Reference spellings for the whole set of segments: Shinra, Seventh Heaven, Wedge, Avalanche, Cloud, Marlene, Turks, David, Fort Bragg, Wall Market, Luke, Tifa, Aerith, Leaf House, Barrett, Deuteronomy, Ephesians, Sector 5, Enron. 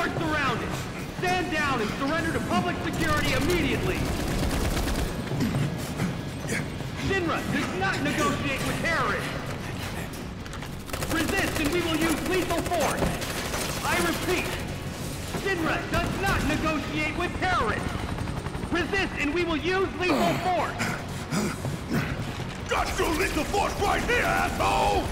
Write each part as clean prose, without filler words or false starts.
are surrounded. Stand down and surrender to public security immediately. Shinra does not negotiate with terrorists. Resist and we will use lethal force. I repeat, Shinra does not negotiate with terrorists. Resist and we will use lethal force. Got your lethal force right here, asshole!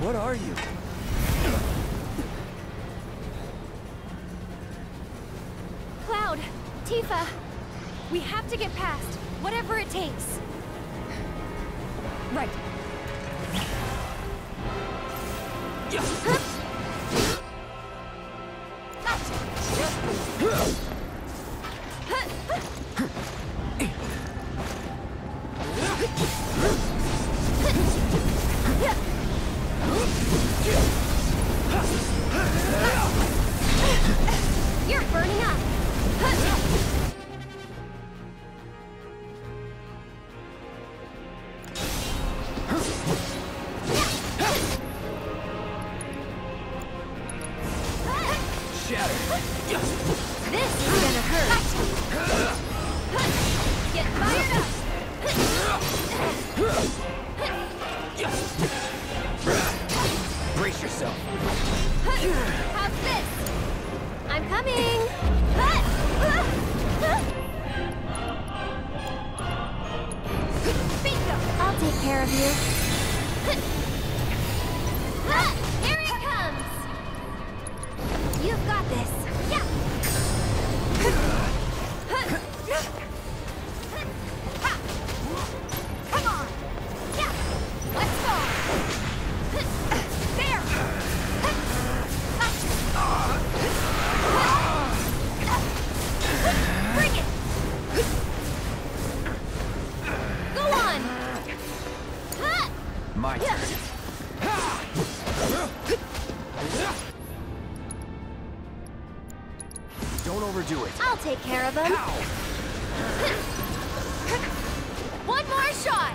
What are you? Cloud, Tifa, we have to get past, whatever it takes. Right. Take care of them. How? One more shot.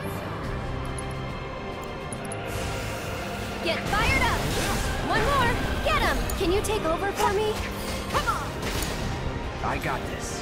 Get fired up. One more. Get him. Can you take over for me? Come on. I got this.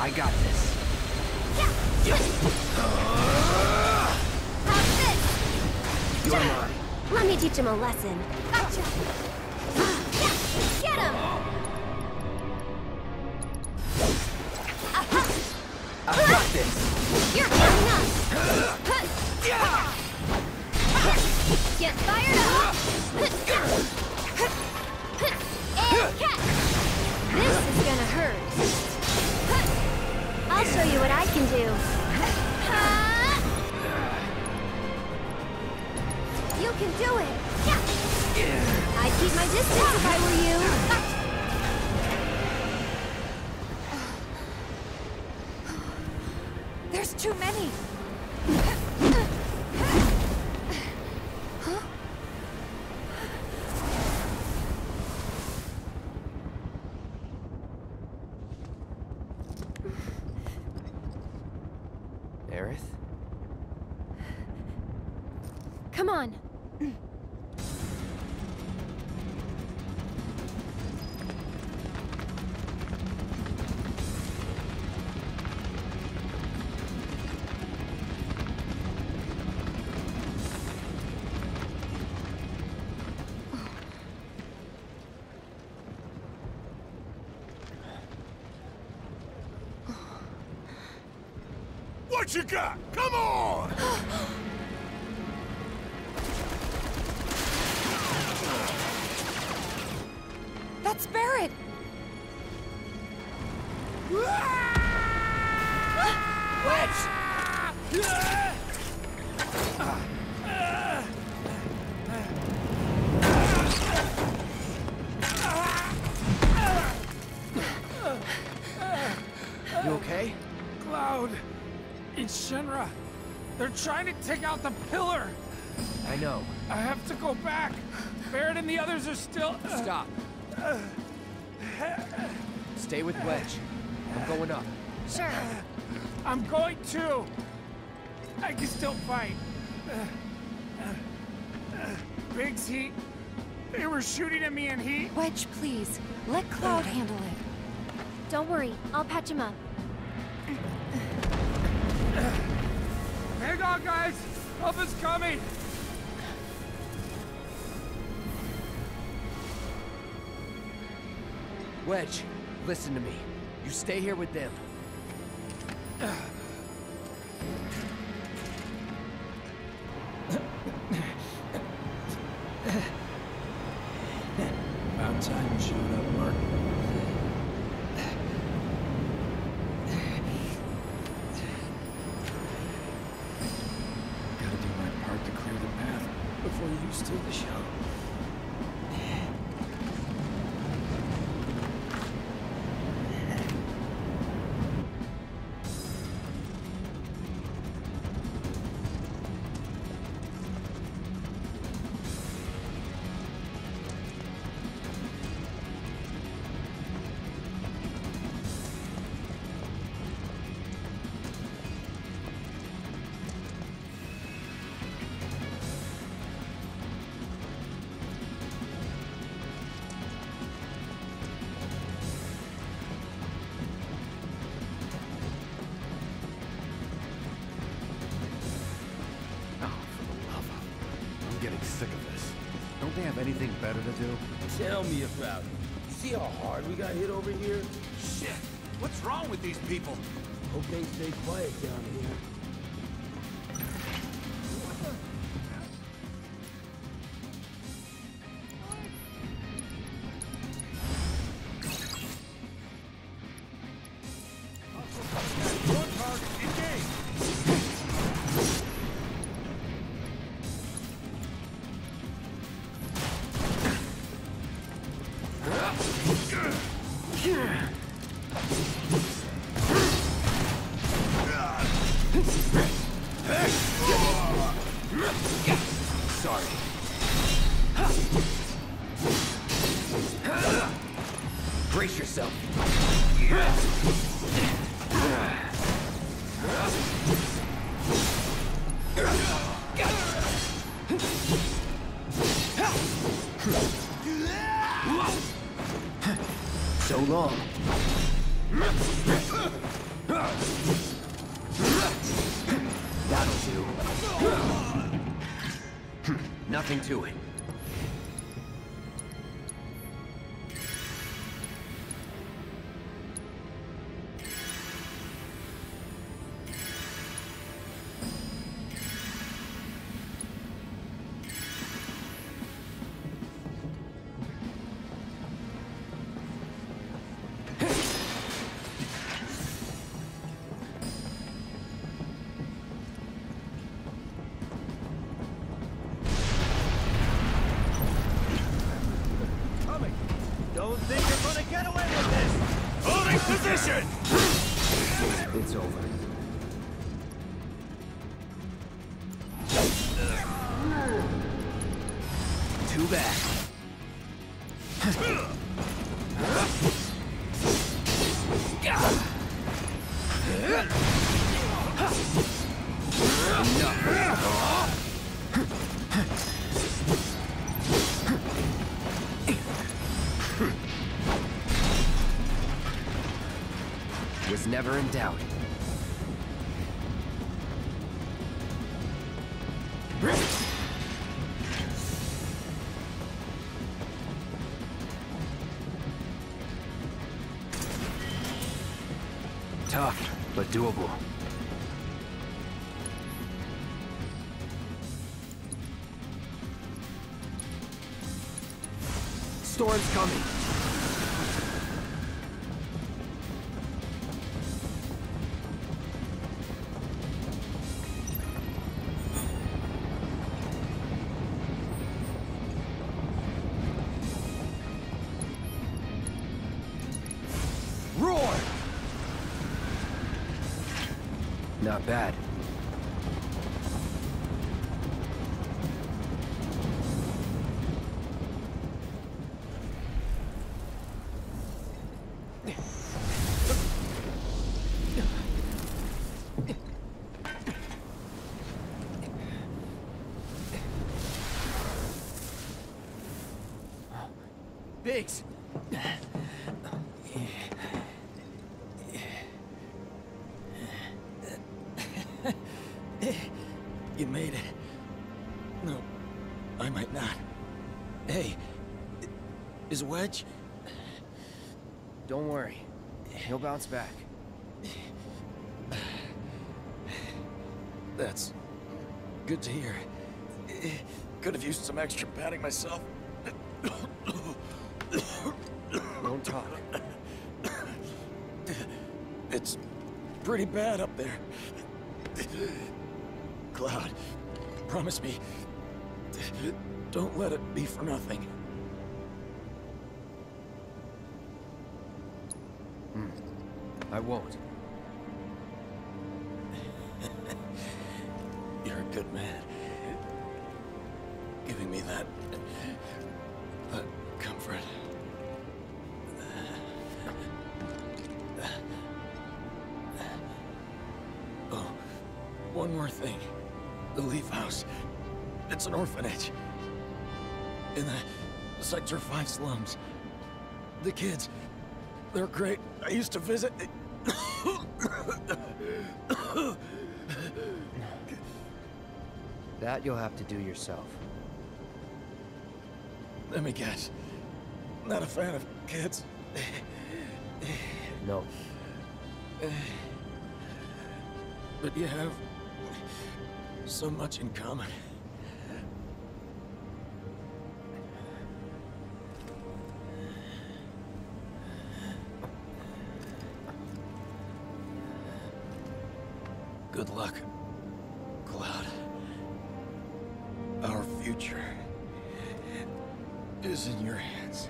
I got this. Yeah. How's this? You're mine. Let me teach him a lesson. Gotcha. Yeah. Get him. I got this. You're coming up. Get fired up. And catch. This is gonna hurt. I'll show you what I can do. You can do it. I'd keep my distance if I were you. There's too many. What you got? Come on! That's Barrett! Wedge! You okay? Cloud! It's Shinra. They're trying to take out the pillar. I know. I have to go back. Barrett and the others are still... Stop. Stay with Wedge. I'm going up. Sure. I'm going too. I can still fight. Big's heat. They were shooting at me and he... Wedge, please. Let Cloud handle it. Don't worry. I'll patch him up. Hang on, guys! Help is coming! Wedge, listen to me. You stay here with them. About time you showed up, Mark. To the show. Anything better to do? Tell me about it. See how hard we got hit over here? Shit! What's wrong with these people? Hope they stay quiet down here. So long. That'll do. Nothing to it. Never in doubt. Tough, but doable. Storm's coming. Bad. Biggs. Wedge? Don't worry. He'll bounce back. That's good to hear. Could have used some extra padding myself. Don't talk. It's pretty bad up there. Cloud, promise me, don't let it be for nothing. I won't. You're a good man. Giving me that comfort. Oh, one more thing. The Leaf House. It's an orphanage. In the Sector 5 slums. The kids, they're great. I used to visit. That you'll have to do yourself. Let me guess. Not a fan of kids. No. But you have so much in common. Good luck, Cloud. Our future is in your hands.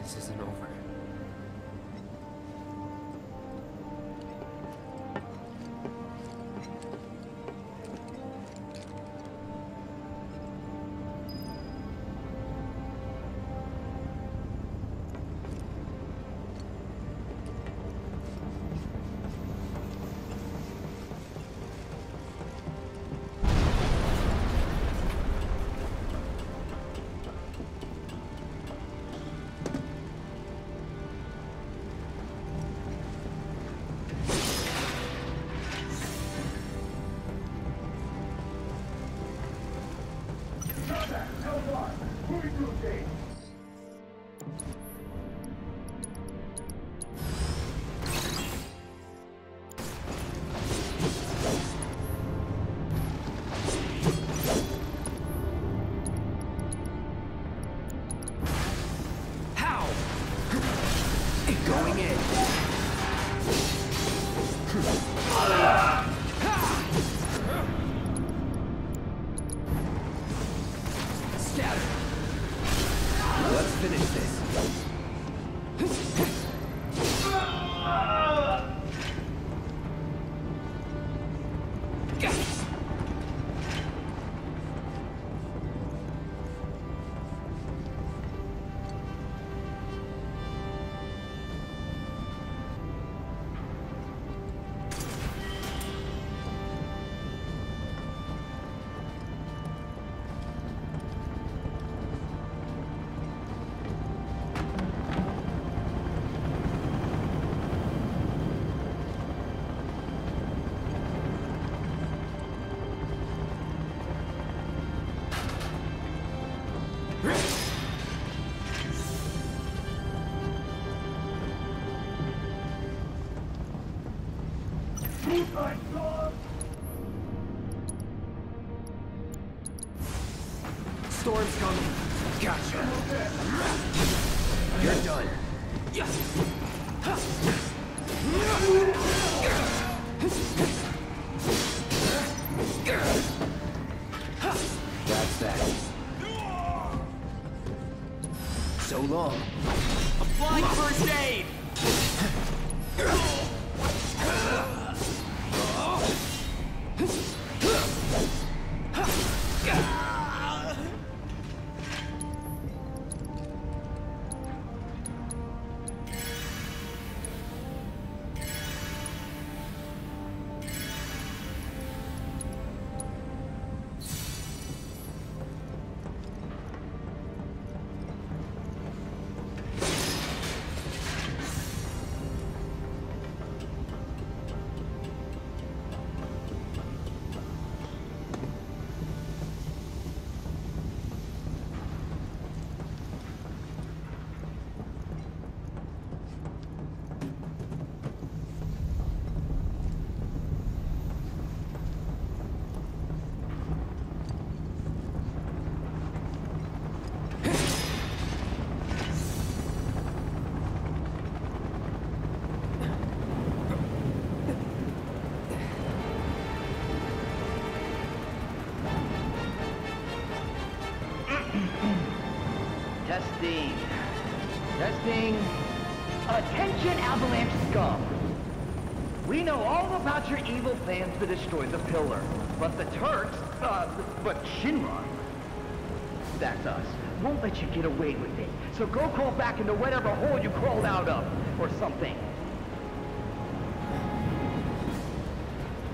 This isn't over. going in. Scatter. Let's finish this. Storm's coming. Gotcha. You're done. That's that. So long. Applying first aid! Testing. Attention, Avalanche scum. We know all about your evil plans to destroy the pillar, but the Turks, but Shinra, that's us, won't let you get away with it. So go crawl back into whatever hole you crawled out of, or something.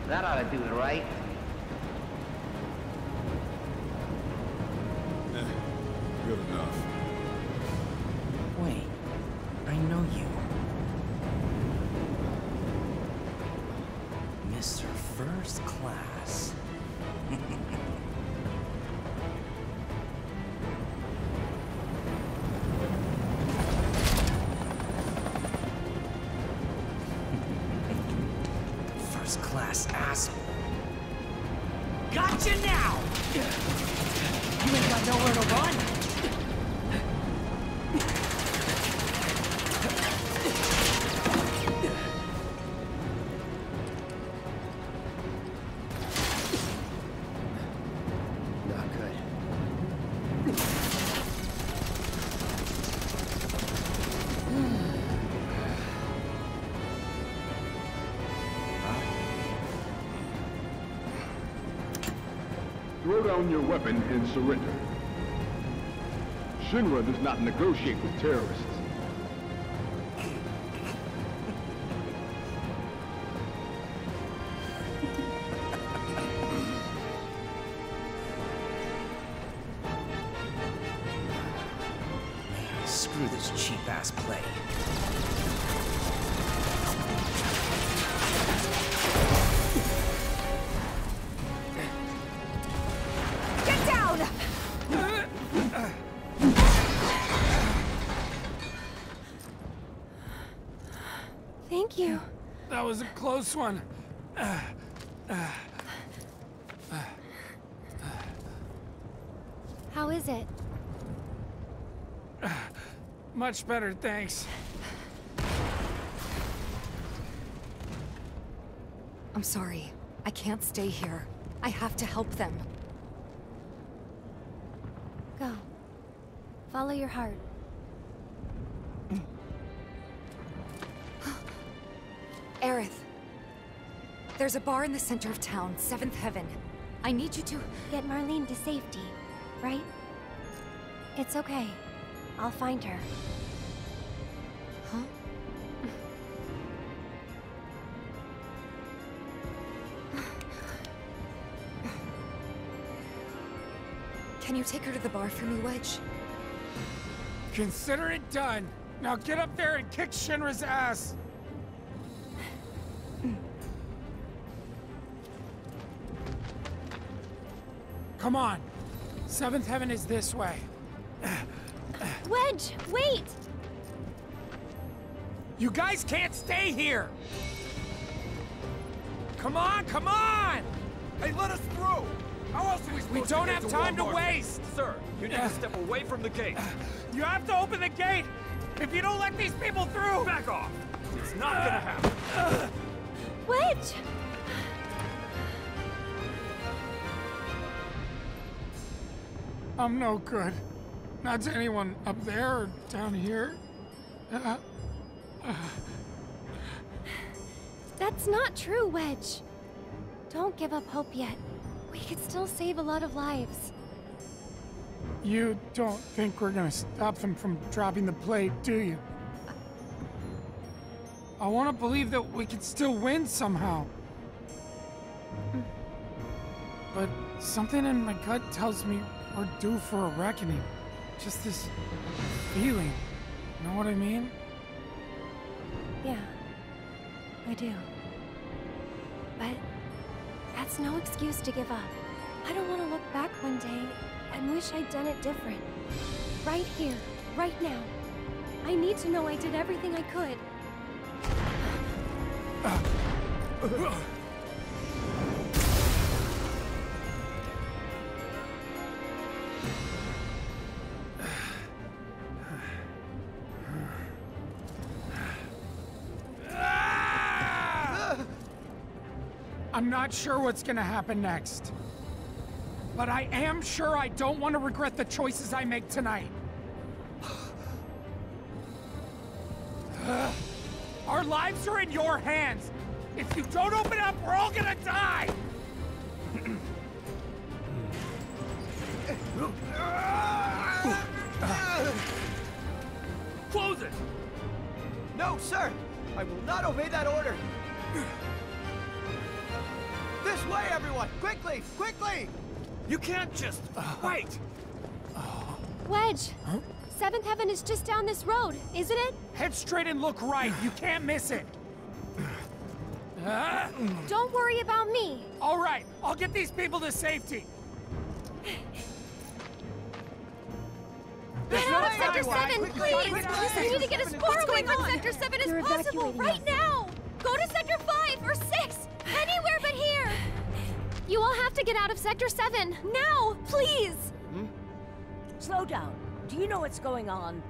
That ought to do it, right? Good enough. I know you. Mr. First Class. First Class asshole. Gotcha now! You ain't got nowhere to run! Throw down your weapon and surrender. Shinra does not negotiate with terrorists. Man, screw this cheap-ass play. That was a close one. How is it? Much better, thanks. I'm sorry. I can't stay here. I have to help them. Go. Follow your heart. Aerith. There's a bar in the center of town, Seventh Heaven. I need you to... get Marlene to safety, right? It's okay. I'll find her. Huh? Can you take her to the bar for me, Wedge? Consider it done. Now get up there and kick Shinra's ass. Come on. Seventh Heaven is this way. Wedge, wait! You guys can't stay here! Come on, come on! Hey, let us through! How else are we supposed to get to Wall Market? We don't have time to waste! Sir, you need to step away from the gate. You have to open the gate! If you don't let these people through! Back off! It's not gonna happen! Wedge! I'm no good. Not to anyone up there or down here. That's not true, Wedge. Don't give up hope yet. We could still save a lot of lives. You don't think we're gonna stop them from dropping the plate, do you? I want to believe that we can still win somehow. But something in my gut tells me we're due for a reckoning. Just this feeling. You know what I mean? Yeah, I do. But that's no excuse to give up. I don't want to look back one day and wish I'd done it different. Right here, right now. I need to know I did everything I could. I'm not sure what's gonna happen next. But I am sure I don't want to regret the choices I make tonight. Our lives are in your hands. If you don't open up, we're all gonna die! Close it! No, sir! I will not obey that order! This way, everyone! Quickly! Quickly! You can't just... wait! Wedge! Huh? Seventh Heaven is just down this road, isn't it? Head straight and look right. You can't miss it. Don't worry about me. All right. I'll get these people to safety. Get out of Sector 7, please! Listen, we need to get as far away from Sector 7 as possible right now! Go to Sector 5 or 6! Anywhere but here! You all have to get out of Sector 7, now, please! Hmm? Slow down. Do you know what's going on?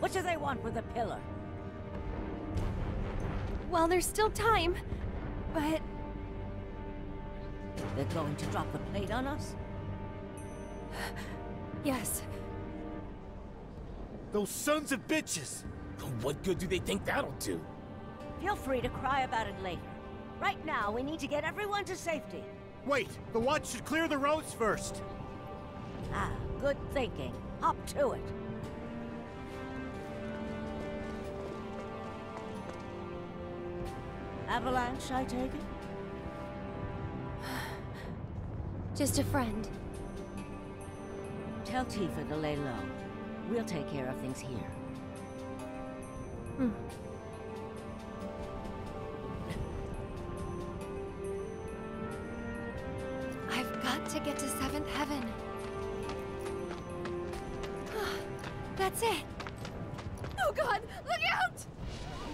What do they want with the pillar? Well, there's still time, but... They're going to drop the plate on us? Yes. Those sons of bitches! What good do they think that'll do? Feel free to cry about it later. Right now, we need to get everyone to safety. Wait, the watch should clear the roads first. Ah, good thinking. Hop to it. Avalanche, I take it? Just a friend. Tell Tifa to lay low. We'll take care of things here. Hmm. To get to Seventh Heaven. That's it. Oh God, look out!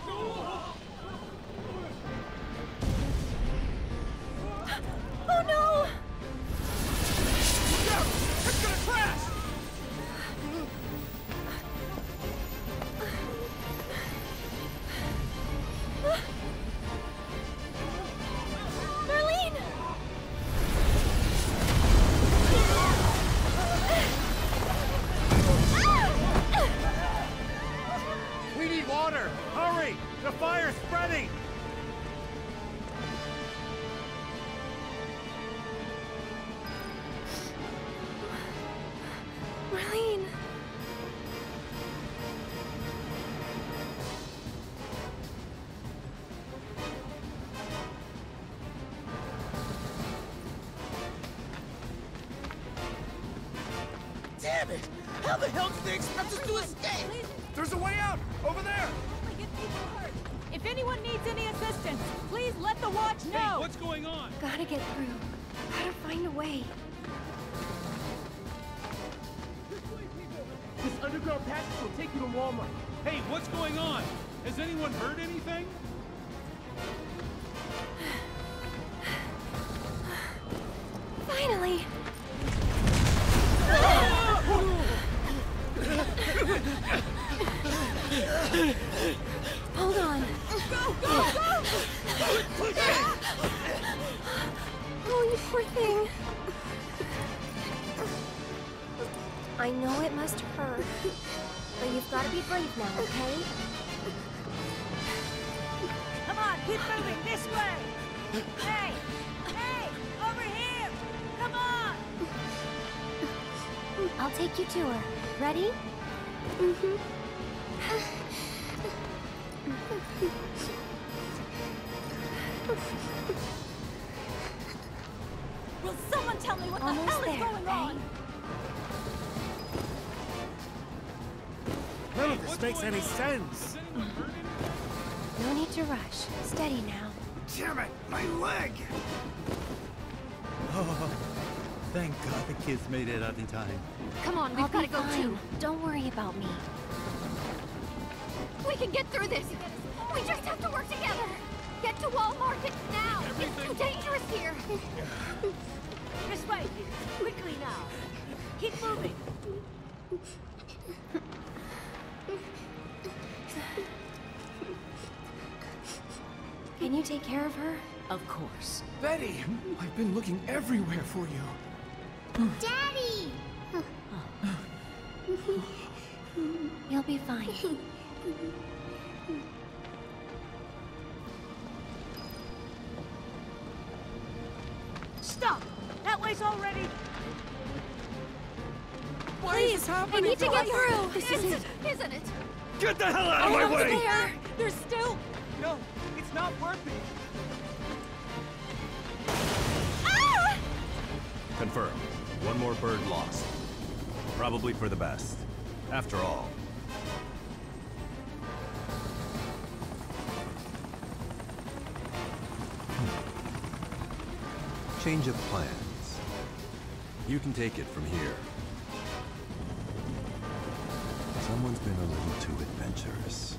Oh no! Look out! It's gonna crash! Hurry! The fire's spreading! Marlene! Damn it! How the hell did they expect us to escape? There's a way out! Over there! Only get people hurt. If anyone needs any assistance, please let the watch know! Hey, what's going on? Gotta get through. Gotta find a way. This underground passage will take you to Wall Market. Hey, what's going on? Has anyone heard anything? Finally! Hold on. Go, go, go! Oh, you poor thing. I know it must hurt, but you've got to be brave now, okay? Come on, keep moving this way! Hey! Hey! Over here! Come on! I'll take you to her. Ready? Mm-hmm. Will someone tell me what almost the hell is there, going on? Hey, none of this makes any sense. No need to rush. Steady now. Damn it! My leg! Oh, thank God the kids made it out in time. Come on, we've got to go too. Don't worry about me. We can get through this! We just have to work together! Get to Wall Market now! It's too dangerous here! This way! Quickly now! Keep moving! Can you take care of her? Of course. Betty! I've been looking everywhere for you! Daddy! You'll be fine. Stop! That way's already. Why please, is this happening? I need to get through. This is it, isn't it? Get the hell out of my way! There. There's still. No, it's not worth it. Ah! Confirmed. One more bird lost. Probably for the best. After all. Change of plans. You can take it from here. Someone's been a little too adventurous.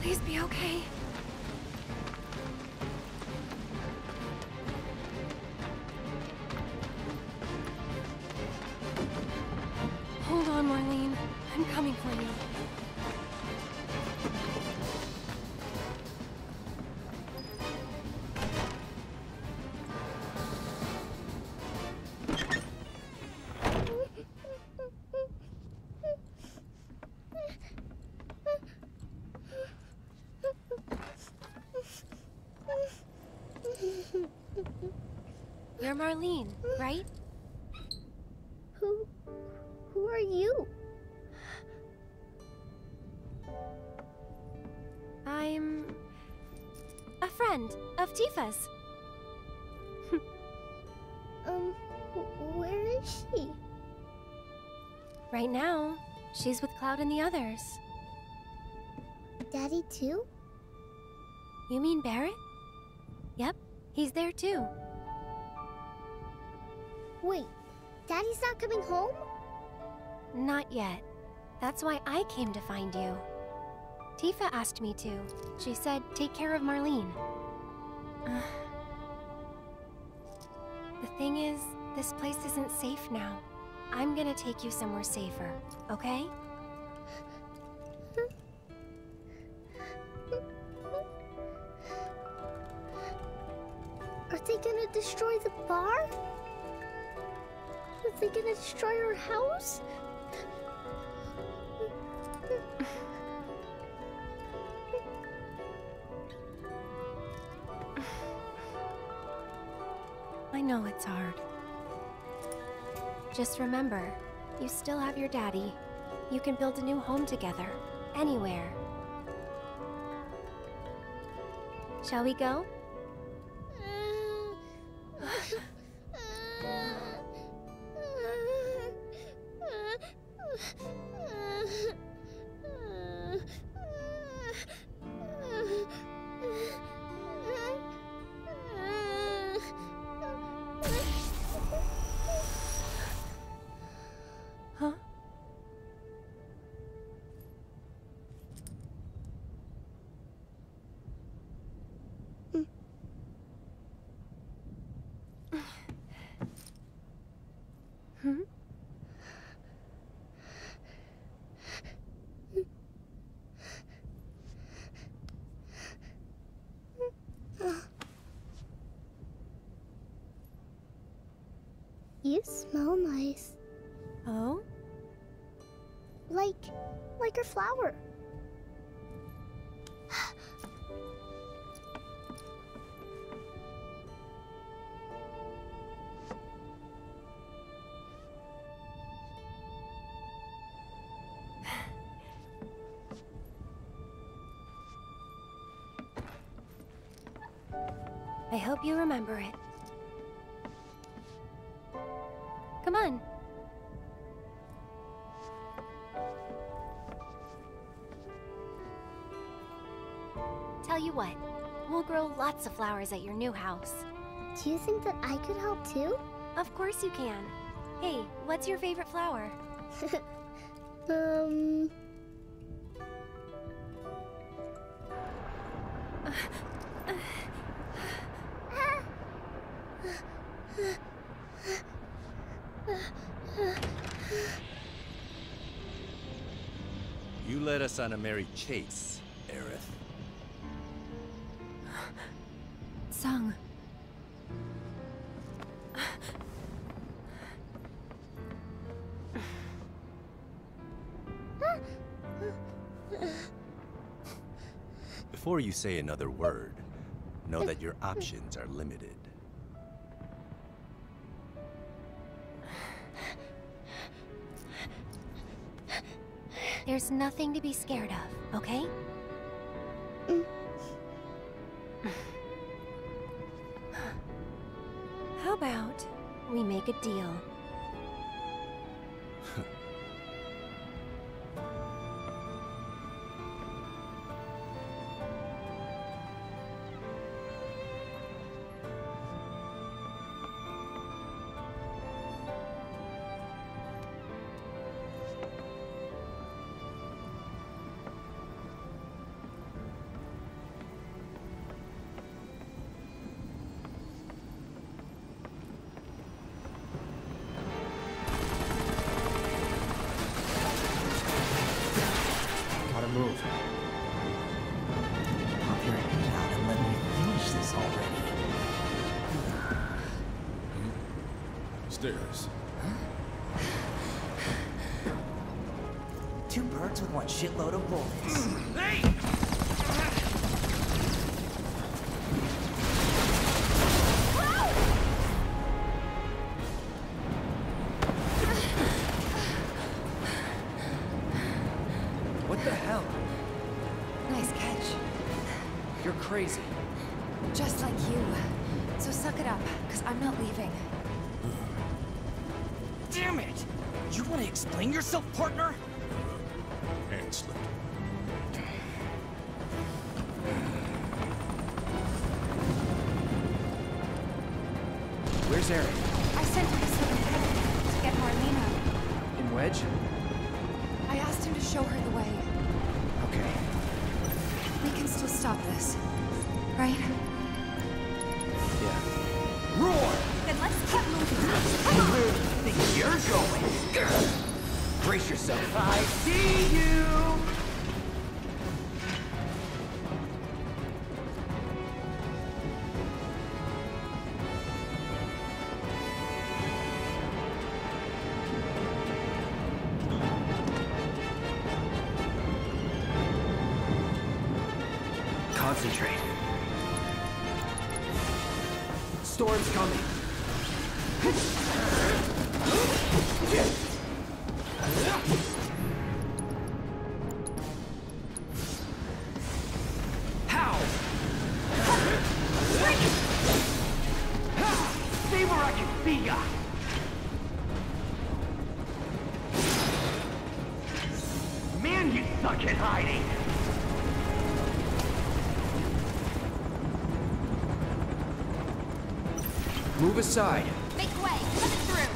Please be okay. You're Marlene, right? Who are you? I'm a friend of Tifa's. Where is she? Right now, she's with Cloud and the others. Daddy too? You mean Barrett? Yep, he's there too. Wait, Daddy's not coming home? Not yet. That's why I came to find you. Tifa asked me to. She said, take care of Marlene. The thing is, this place isn't safe now. I'm gonna take you somewhere safer, okay? they gonna destroy the bar? Are they gonna destroy our house? I know it's hard. Just remember, you still have your daddy. You can build a new home together, anywhere. Shall we go? You smell nice. Oh? Like a flower. I hope you remember it. Come on. Tell you what, we'll grow lots of flowers at your new house. Do you think that I could help too? Of course you can. Hey, what's your favorite flower? You led us on a merry chase, Aerith. Sung. Before you say another word, know that your options are limited. There's nothing to be scared of, okay? How about we make a deal? Two birds with one shitload of bullets. Hey! What the hell? Nice catch. You're crazy. Just like you. So suck it up, because I'm not leaving. Damn it! You want to explain yourself, partner? And slip. Where's Eric? I sent him to Seventh Heaven to get Marlene. In Wedge? I asked him to show her the way. Okay. We can still stop this, right? Yeah. Roar! Then let's keep moving. Come on! You're going. Brace yourself. I see you. concentrate. Storm's coming. How? Stay where I can see ya. Man, you suck at hiding. Move aside. Make way. Let it through.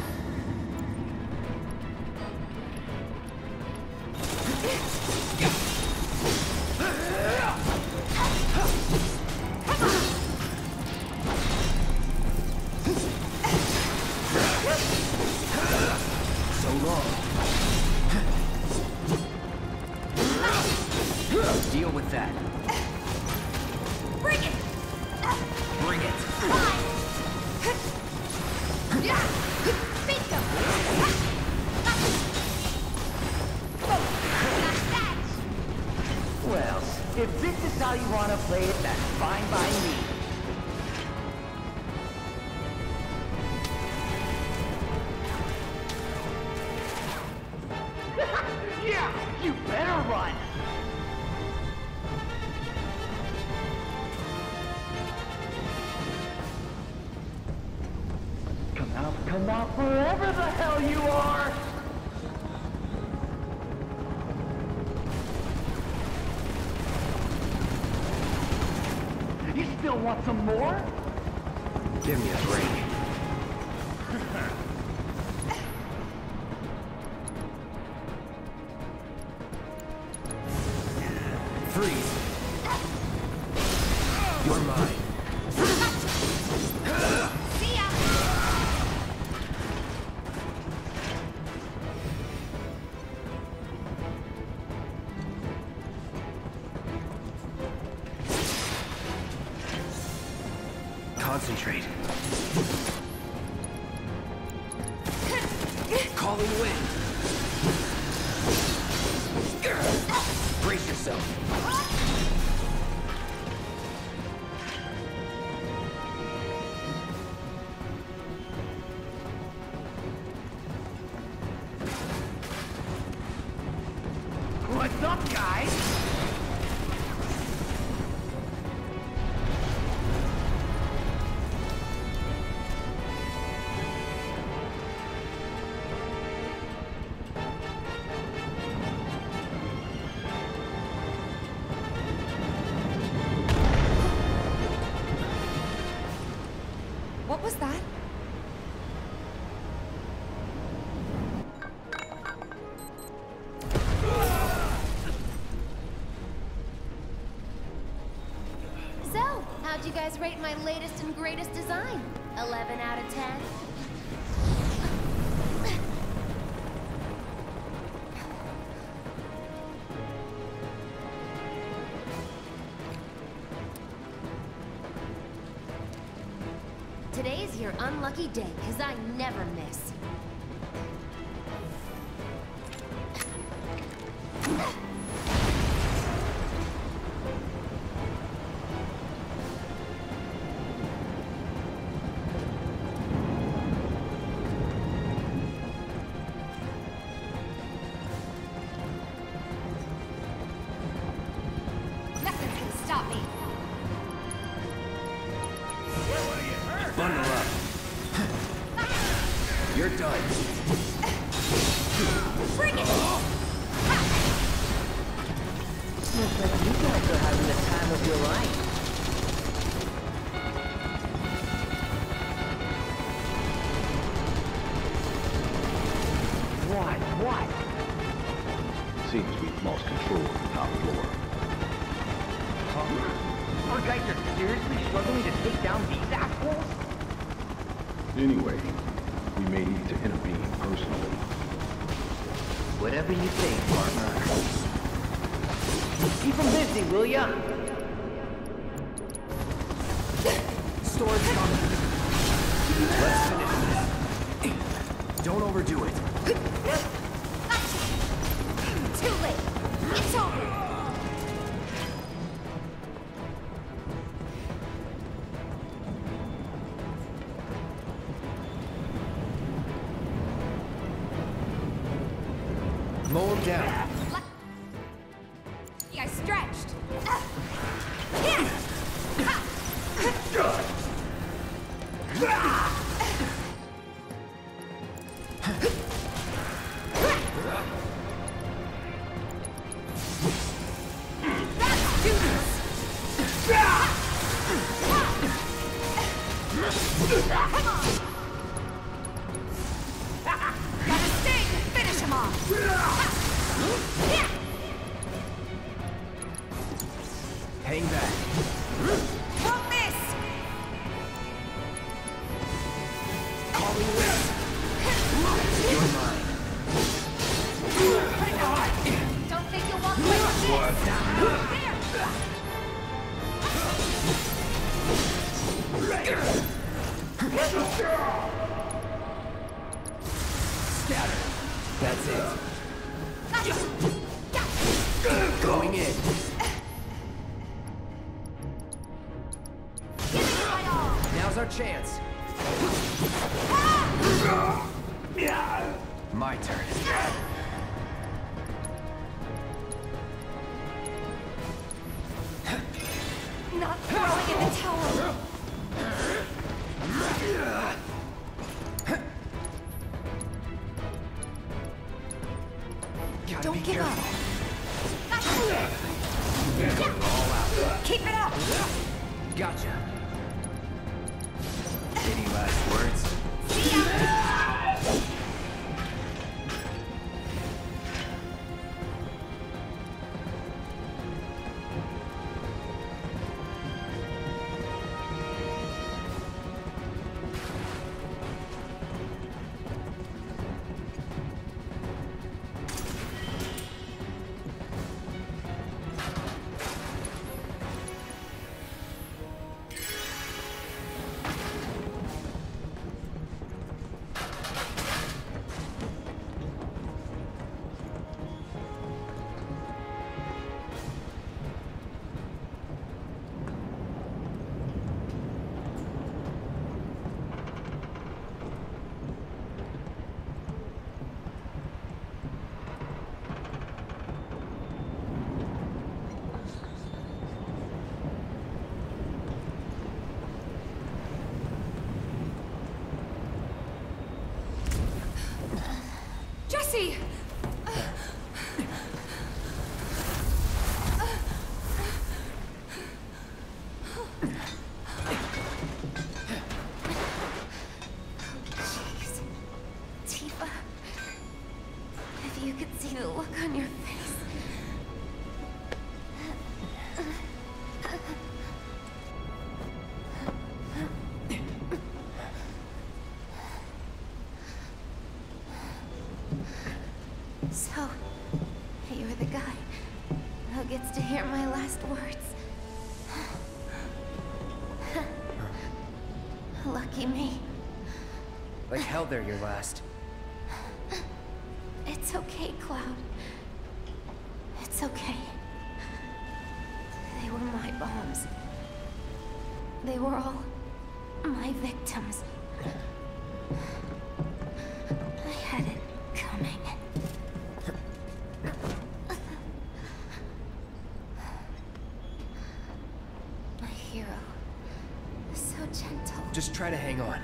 So long. Deal with that. Bring it. Bring it. Fine. Yeah! Beat them! Well, if this is how you want to play it, that's fine by me. Yeah! You better run! Come out wherever the hell you are! You still want some more? Give me a break. Concentrate. Calling wind. Brace yourself. What's up, guys? What was that? So, how'd you guys rate my latest and greatest design? 11 out of 10? Today's your unlucky day, because I never miss. Nothing can stop me. Bundle up. You're done. Bring it! Looks like you guys are having the time of your life. What? Seems we've lost control of the top floor. Huh? Our guys are seriously struggling to take down these assholes? Anyway, we may need to intervene personally. Whatever you think, partner. Keep them busy, will ya? Storm's coming. Let's finish this. Don't overdo it. Too late. It's over. slow down. Yeah, I stretched. Hear my last words. Lucky me. Like hell they're your last. It's okay, Cloud. It's okay. They were my bombs. They were all my victims. I had it coming. Just try to hang on.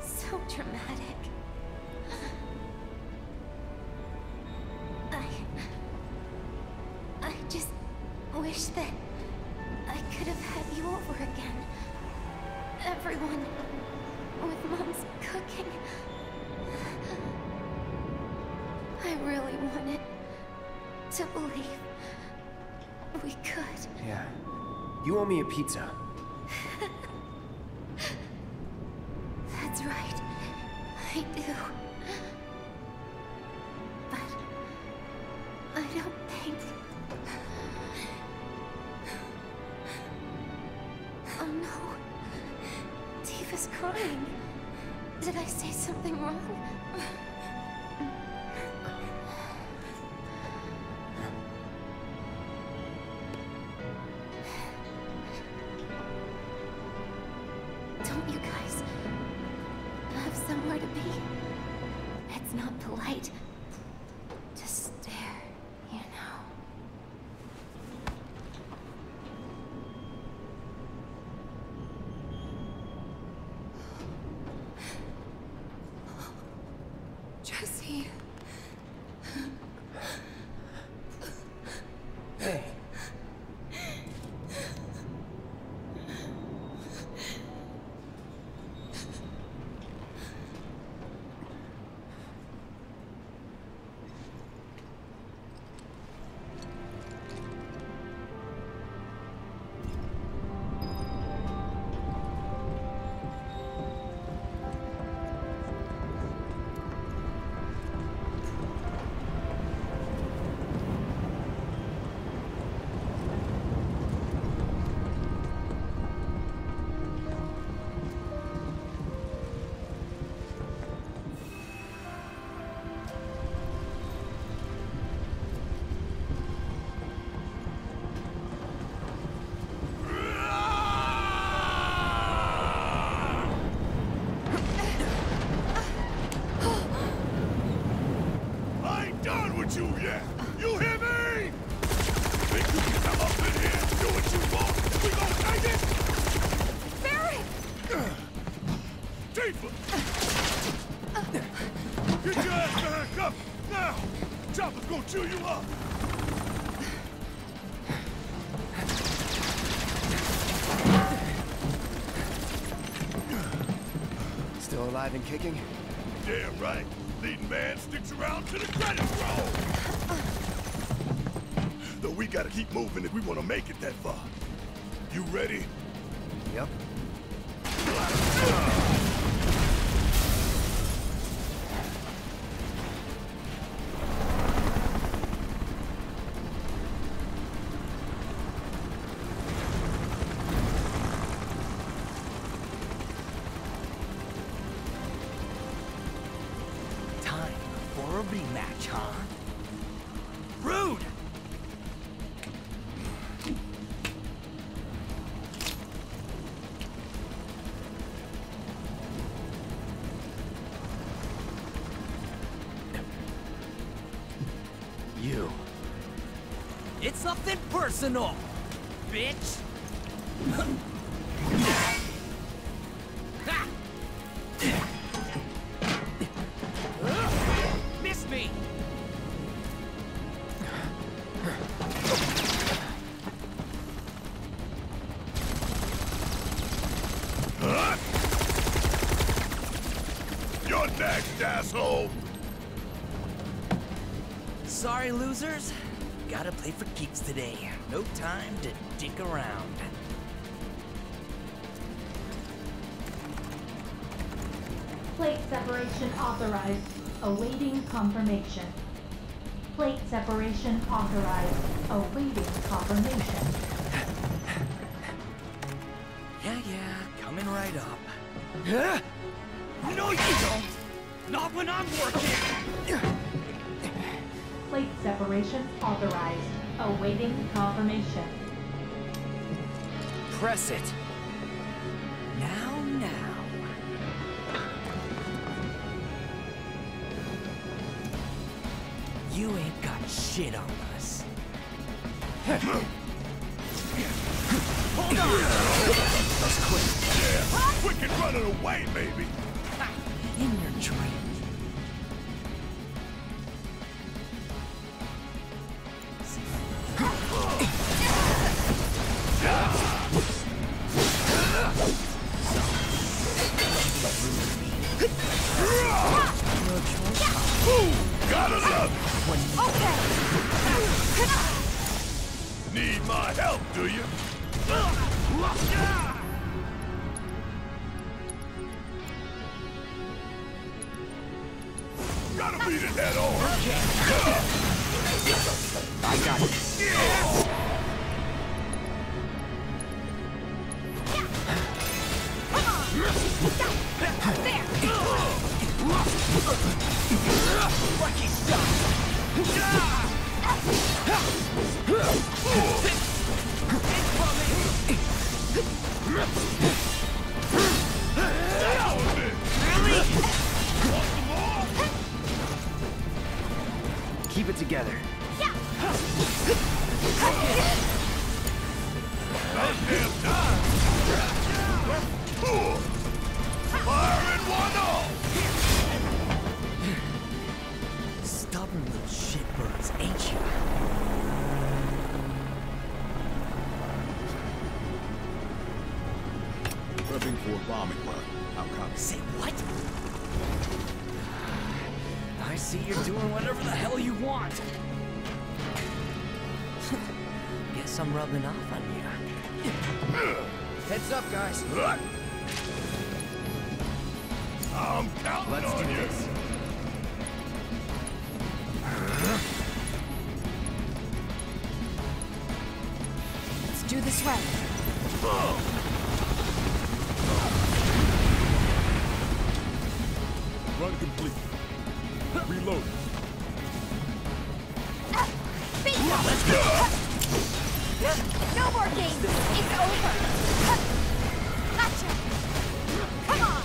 So dramatic. I just wish that I could have had you over again. Everyone with Mom's cooking. I really wanted to believe we could. Yeah. You owe me a pizza. That's right. I do. But I don't think... Oh no. Tifa's crying. Did I say something wrong? I Is he... Hey. Alive and kicking? Damn right. Leading man sticks around to the credit roll. Though we gotta keep moving if we want to make it that far. You ready? Yep. It's nothing personal, bitch! Miss me! You're next, asshole! Sorry, losers. Gotta play for keeps today. No time to dick around. Plate separation authorized. Awaiting confirmation. Plate separation authorized. Awaiting confirmation. Yeah, coming right up. Huh? No, you don't! Not when I'm working! Plate separation authorized. Awaiting confirmation. Press it. Now. You ain't got shit on us. Hold on! That's quick. Yeah. Huh? Quick and running away, baby! In your dreams. bombing run. How come? Say what? I see you're doing whatever the hell you want. Guess I'm rubbing off on you. Heads up, guys. I'm counting on you. Let's do this. Let's do this right. Run complete. Reload. Let's go. No more games. It's over. Gotcha. Come on.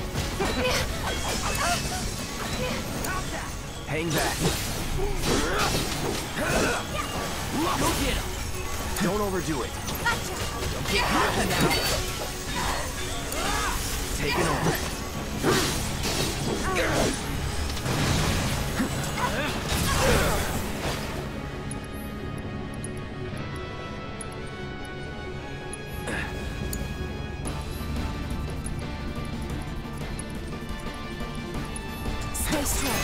Stop that. Hang back. Go get him. Don't overdo it. Gotcha. Don't get caught now. Take it over. Space train.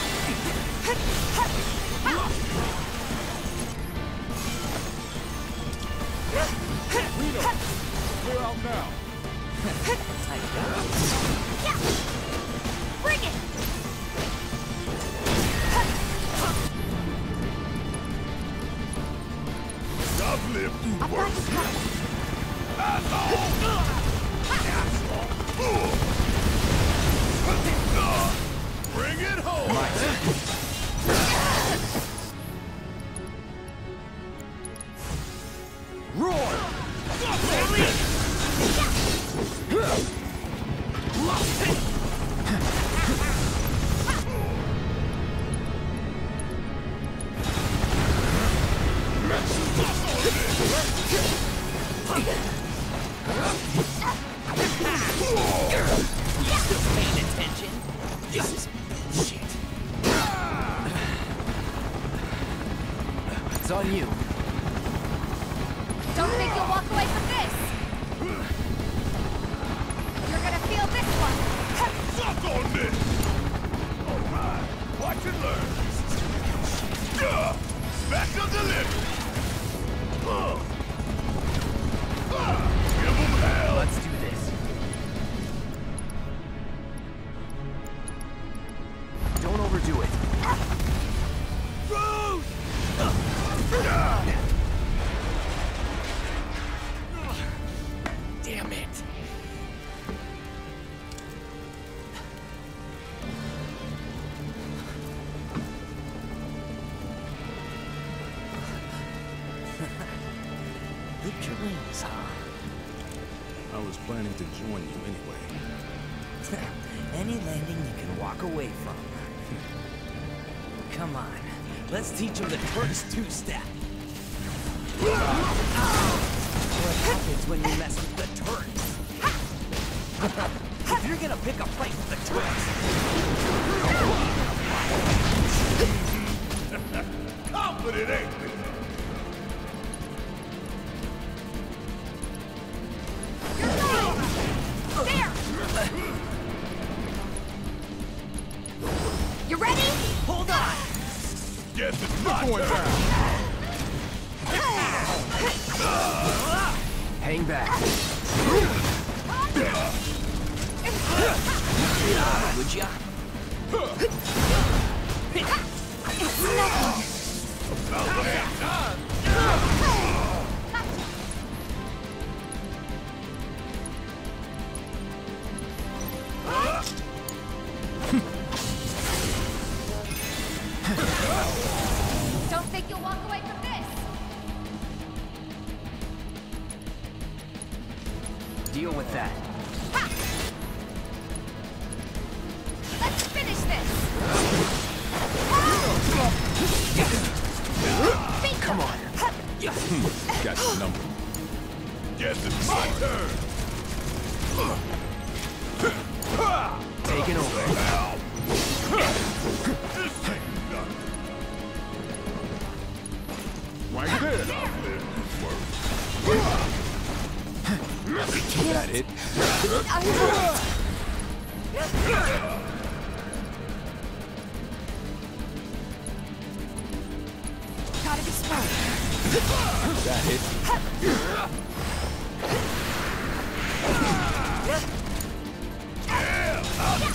We're out now. Yeah. Bring it. I've lived through worse. Bring it home. Roar. Let's teach him the Turks two-step. What happens when you mess with the Turks? If you're gonna pick a fight with the Turks, confident, ain't we? Hang back. Would ya? Don't think you'll walk away from this. Deal with that. Ha! Let's finish this. Ah! Come on. Got your number. Guess it's my turn. Take it over. This ain't nothing. Right there! Is that it? Gotta be smart. That hit. I'll do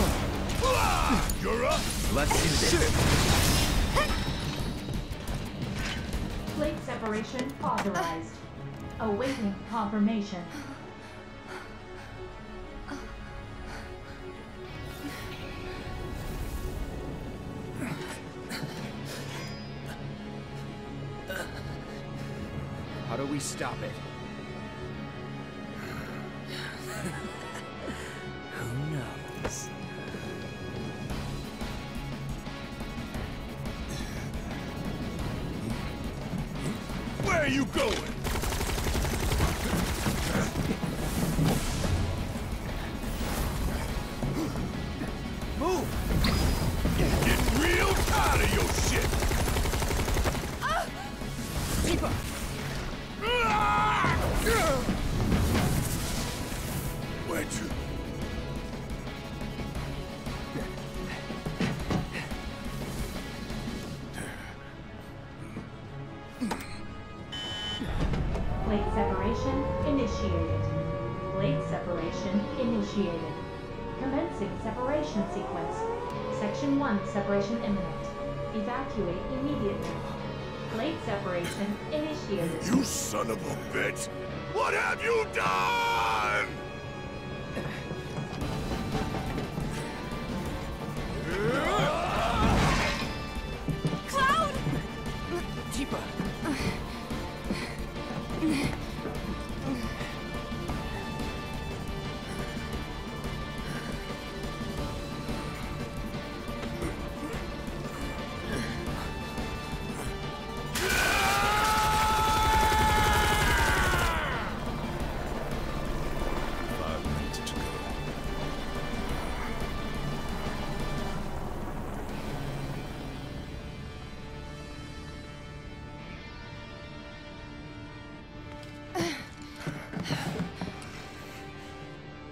it. You're up. Let's do this. Plate separation authorized. Awaiting confirmation. How do we stop it? Who knows? Where are you going? Separation imminent. Evacuate immediately. Plate separation initiated. You son of a bitch! What have you done?! Cloud! Tifa!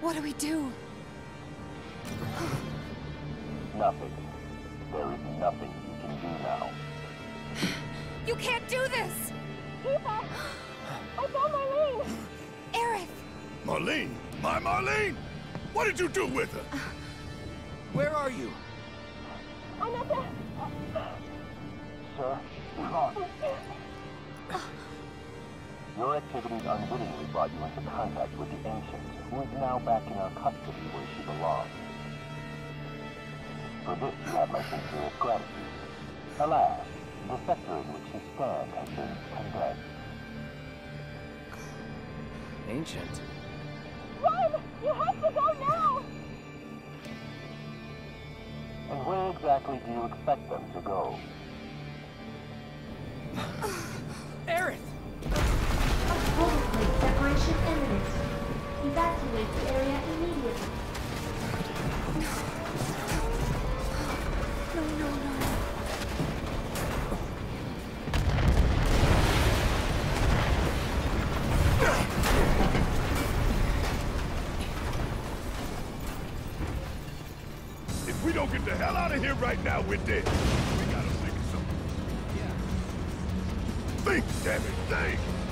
What do we do? Nothing. There is nothing you can do now. You can't do this! Tifa! I saw Marlene! Aerith! Marlene? My Marlene? What did you do with her? Where are you? I'm not there. Sir, we're on. Your activities unwittingly brought you into contact with the Ancients, who is now back in our custody where she belongs. For this, you have my sincerest gratitude. Alas, the sector in which you stand has been condemned. Ancient? Run! You have to go now! And where exactly do you expect them to go? Aerith! Plate separation imminent. Evacuate the area immediately. No, no, no. If we don't get the hell out of here right now, we're dead. We gotta think of something. Yeah. Think, damn it, think!